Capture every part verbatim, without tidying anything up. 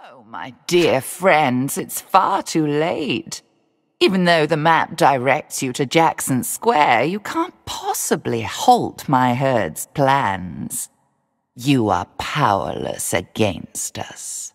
Oh, my dear friends, it's far too late. Even though the map directs you to Jackson Square, you can't possibly halt my herd's plans. You are powerless against us.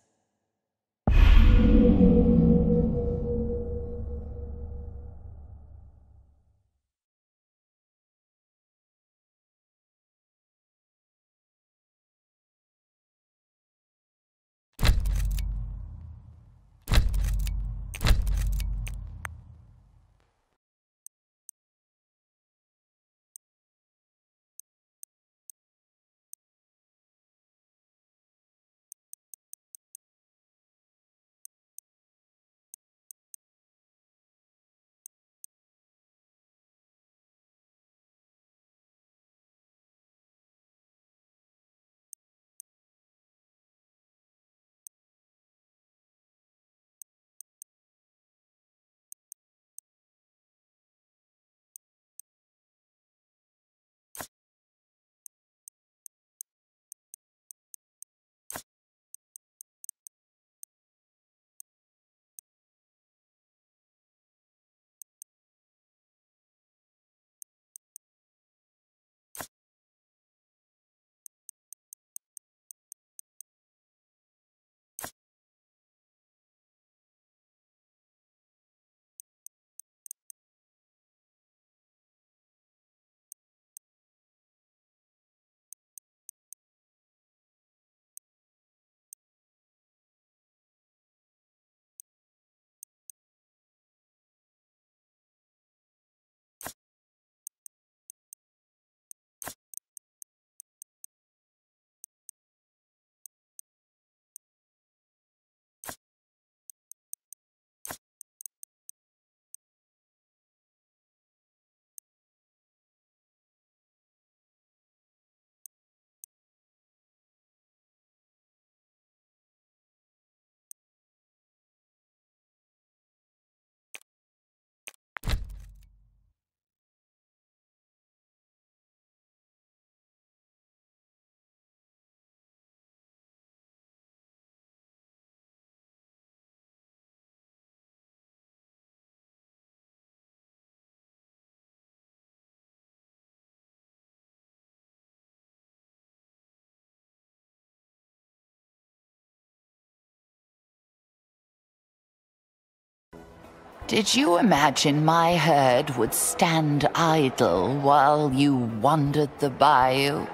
Did you imagine my herd would stand idle while you wandered the bayou?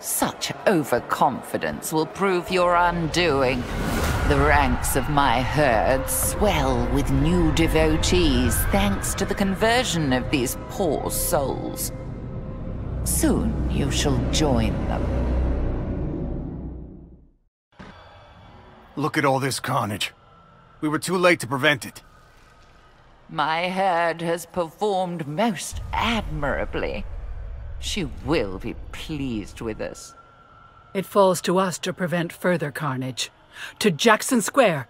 Such overconfidence will prove your undoing. The ranks of my herd swell with new devotees thanks to the conversion of these poor souls. Soon you shall join them. Look at all this carnage. We were too late to prevent it. My herd has performed most admirably. She will be pleased with us. It falls to us to prevent further carnage. To Jackson Square!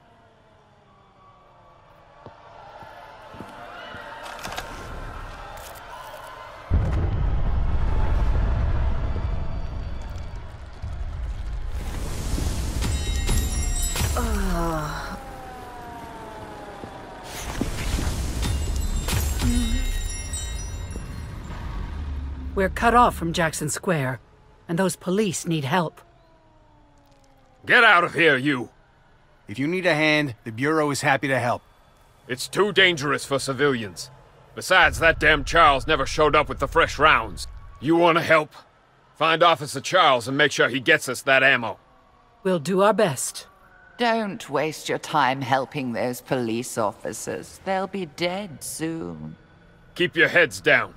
We're cut off from Jackson Square, and those police need help. Get out of here, you! If you need a hand, the Bureau is happy to help. It's too dangerous for civilians. Besides, that damn Charles never showed up with the fresh rounds. You want to help? Find Officer Charles and make sure he gets us that ammo. We'll do our best. Don't waste your time helping those police officers. They'll be dead soon. Keep your heads down.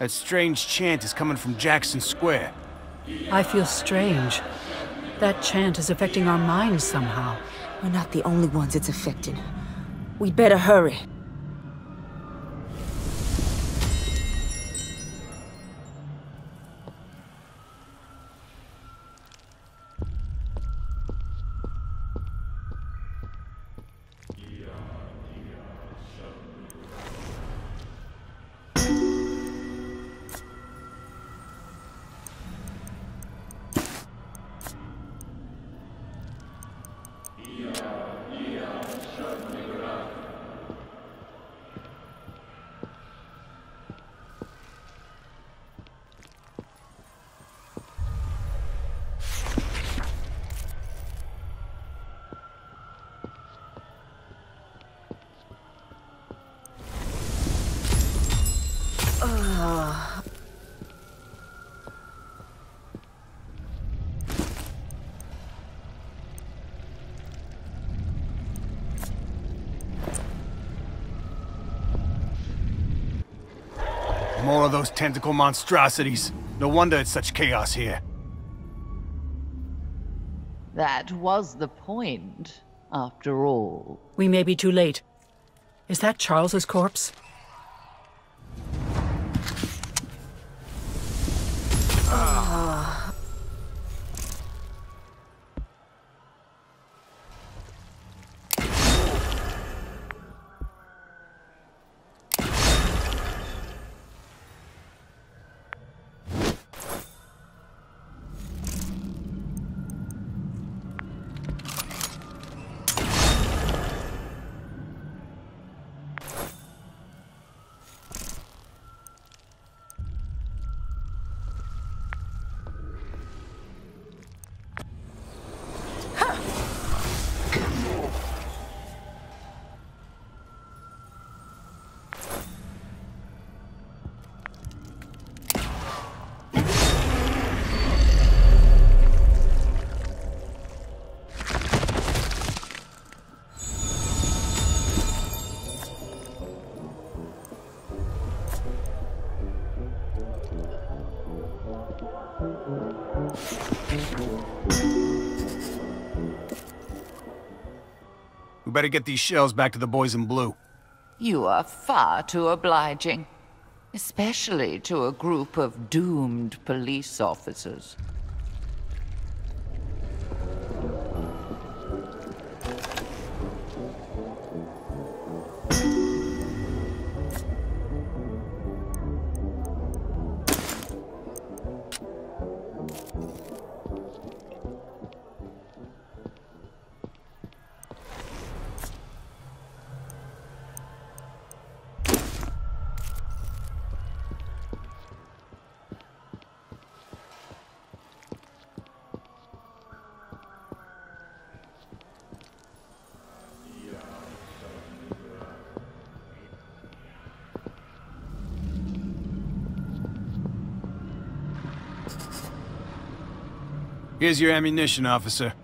That strange chant is coming from Jackson Square. I feel strange. That chant is affecting our minds somehow. We're not the only ones it's affecting. We'd better hurry. More of those tentacle monstrosities. No wonder it's such chaos here. That was the point, after all. We may be too late. Is that Charles's corpse? We better get these shells back to the boys in blue. You are far too obliging, especially to a group of doomed police officers. Here's your ammunition, officer.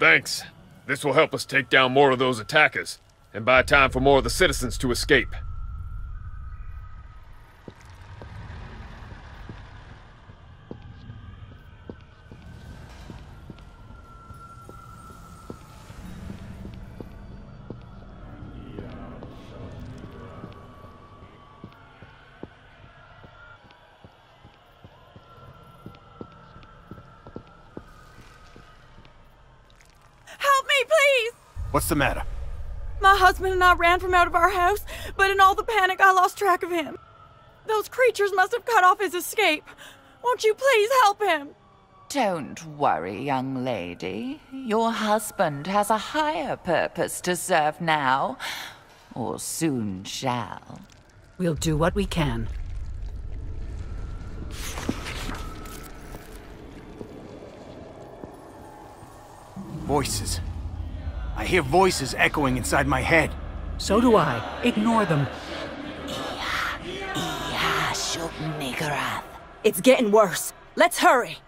Thanks. This will help us take down more of those attackers, and buy time for more of the citizens to escape. What's the matter? My husband and I ran from out of our house, but in all the panic, I lost track of him. Those creatures must have cut off his escape. Won't you please help him? Don't worry, young lady. Your husband has a higher purpose to serve now, or soon shall. We'll do what we can. Voices. I hear voices echoing inside my head. So do I. Ignore them. Iya, Iya, Shub-Niggurath. It's getting worse. Let's hurry.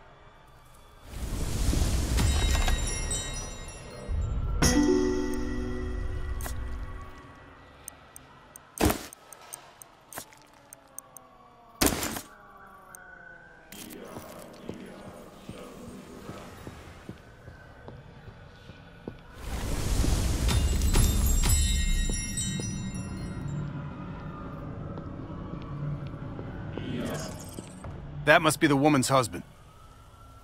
That must be the woman's husband.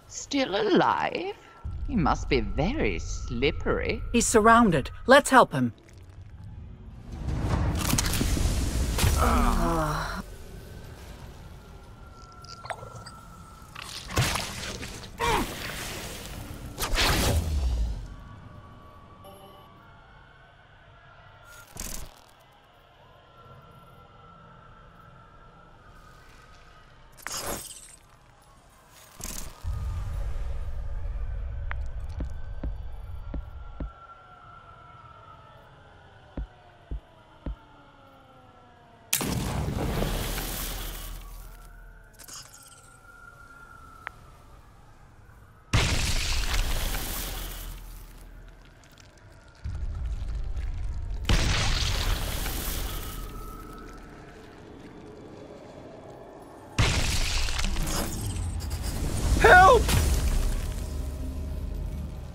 Still alive? He must be very slippery. He's surrounded. Let's help him. Uh.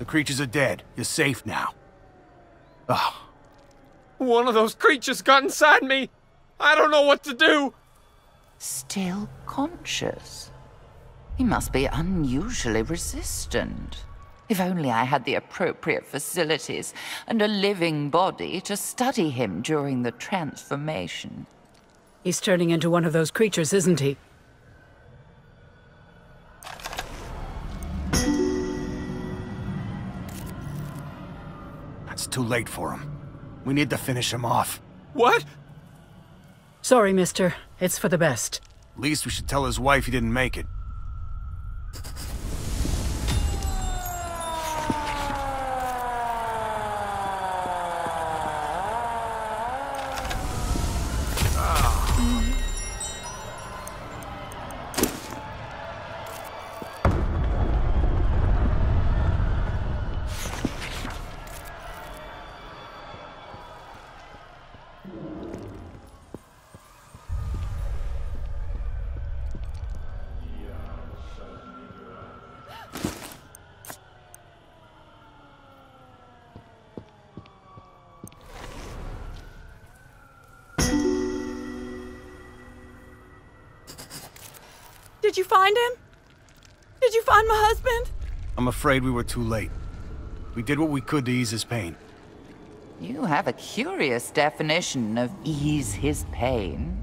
Creatures are dead. You're safe now. Oh. One of those creatures got inside me. I don't know what to do. Still conscious. He must be unusually resistant. If only I had the appropriate facilities and a living body to study him during the transformation. He's turning into one of those creatures, isn't he? Too late for him. We need to finish him off. What? Sorry, mister. It's for the best. At least we should tell his wife he didn't make it. Did you find him? Did you find my husband? I'm afraid we were too late. We did what we could to ease his pain. You have a curious definition of ease his pain.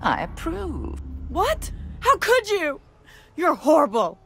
I approve. What? How could you? You're horrible.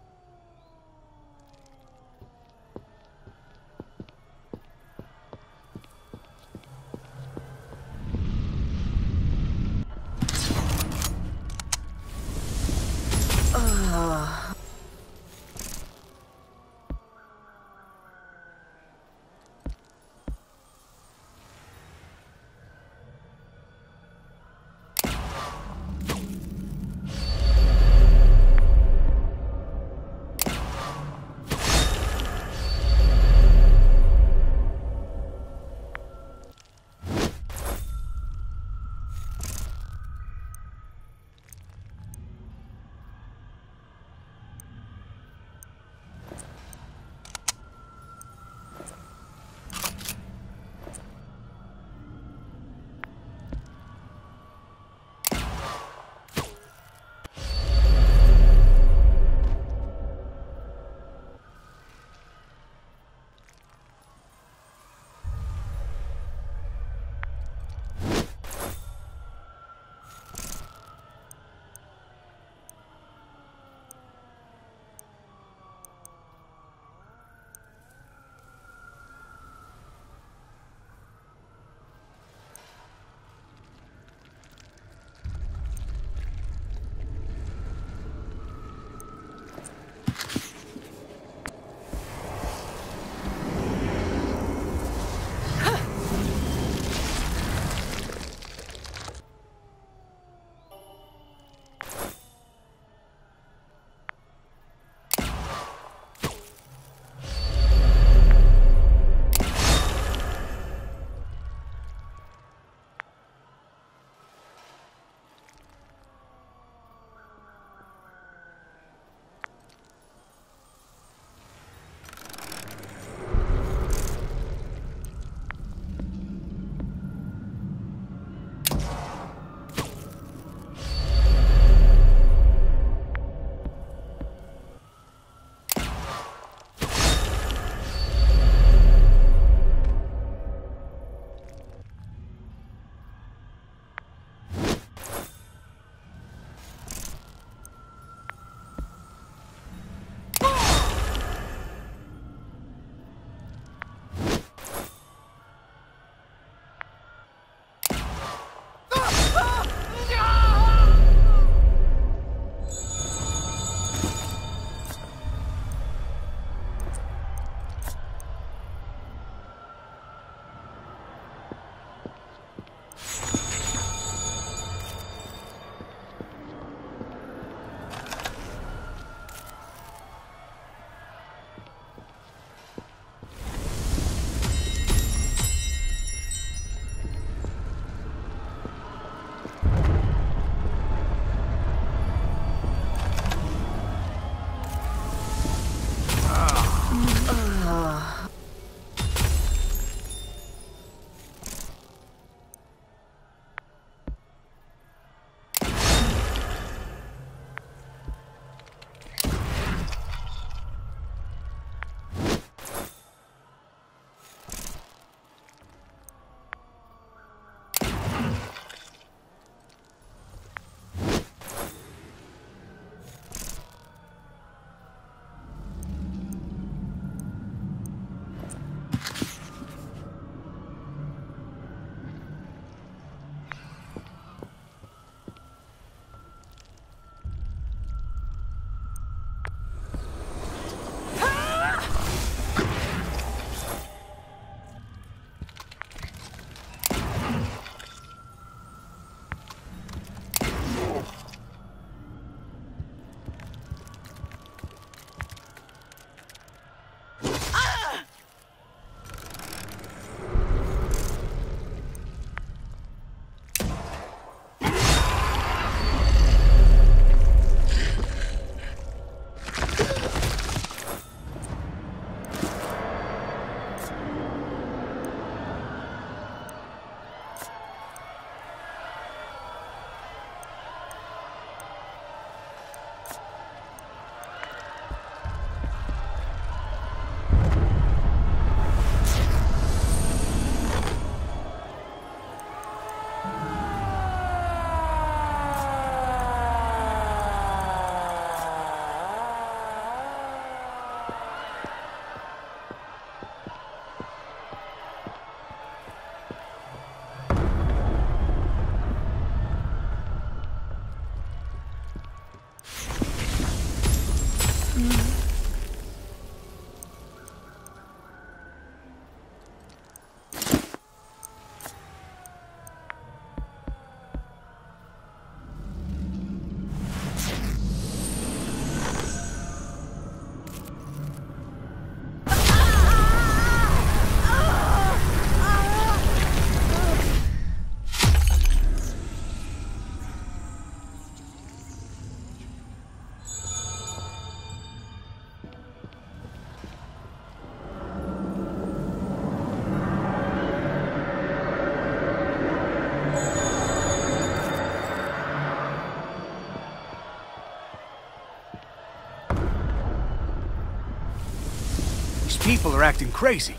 people are acting crazy.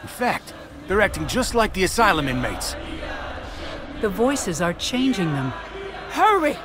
In fact, they're acting just like the asylum inmates. The voices are changing them. Hurry!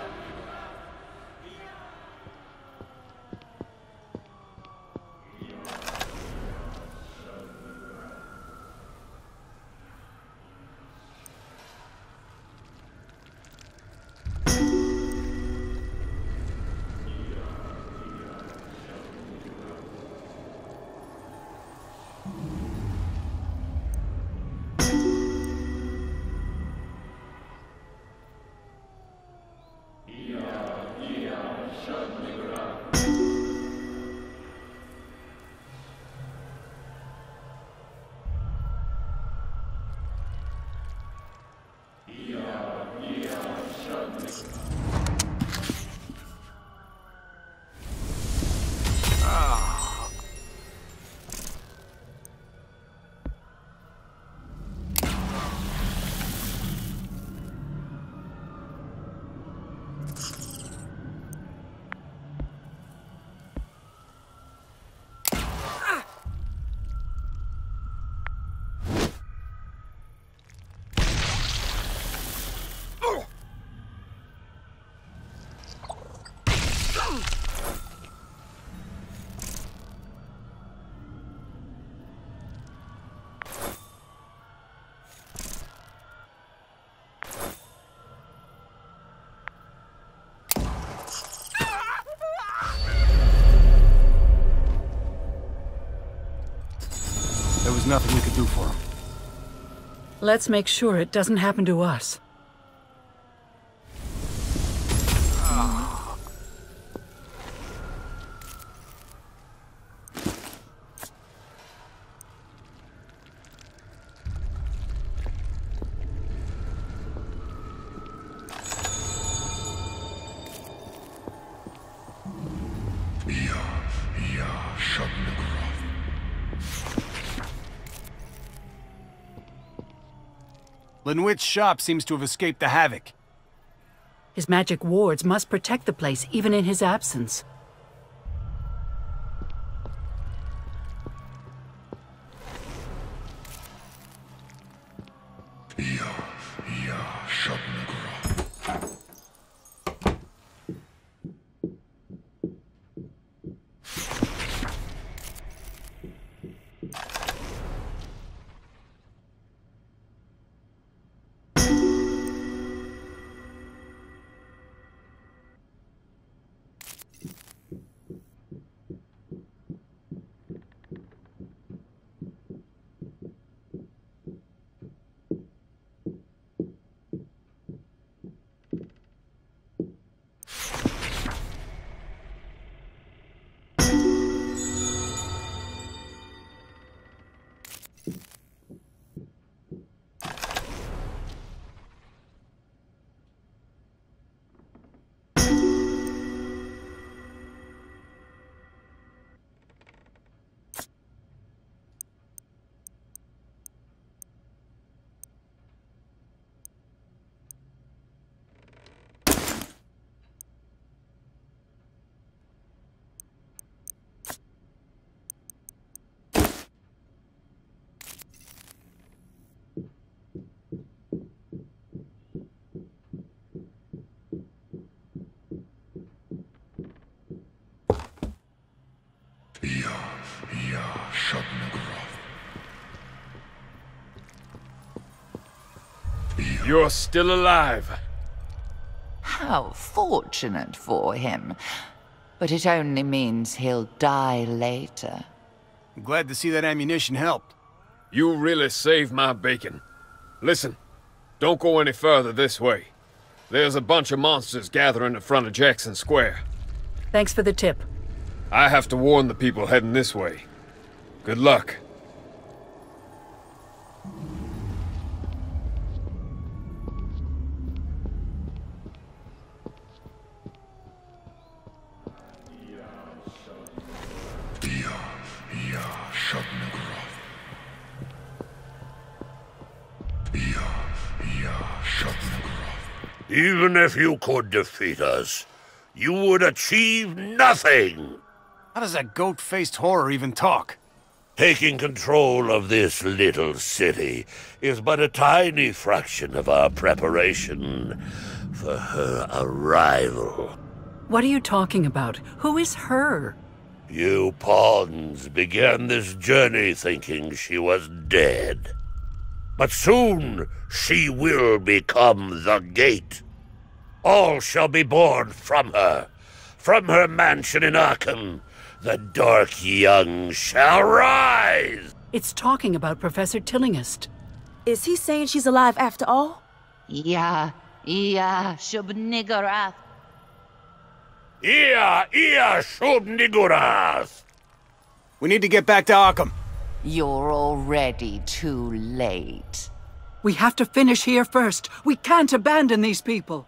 Nothing we could do for him. Let's make sure it doesn't happen to us. Linwood's shop seems to have escaped the havoc. His magic wards must protect the place, even in his absence. You're still alive. How fortunate for him. But it only means he'll die later. I'm glad to see that ammunition helped. You really saved my bacon. Listen, don't go any further this way. There's a bunch of monsters gathering in front of Jackson Square. Thanks for the tip. I have to warn the people heading this way. Good luck. Even if you could defeat us, you would achieve nothing! How does that goat-faced horror even talk? Taking control of this little city is but a tiny fraction of our preparation for her arrival. What are you talking about? Who is her? You pawns began this journey thinking she was dead. But soon she will become the gate. All shall be born from her, from her mansion in Arkham. The dark young shall rise! It's talking about Professor Tillinghast. Is he saying she's alive after all? Yeah, yeah, Shub-Niggurath. Yeah, yeah, Shub-Niggurath! We need to get back to Arkham. You're already too late. We have to finish here first. We can't abandon these people.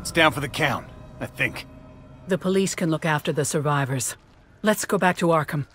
It's down for the count, I think. The police can look after the survivors. Let's go back to Arkham.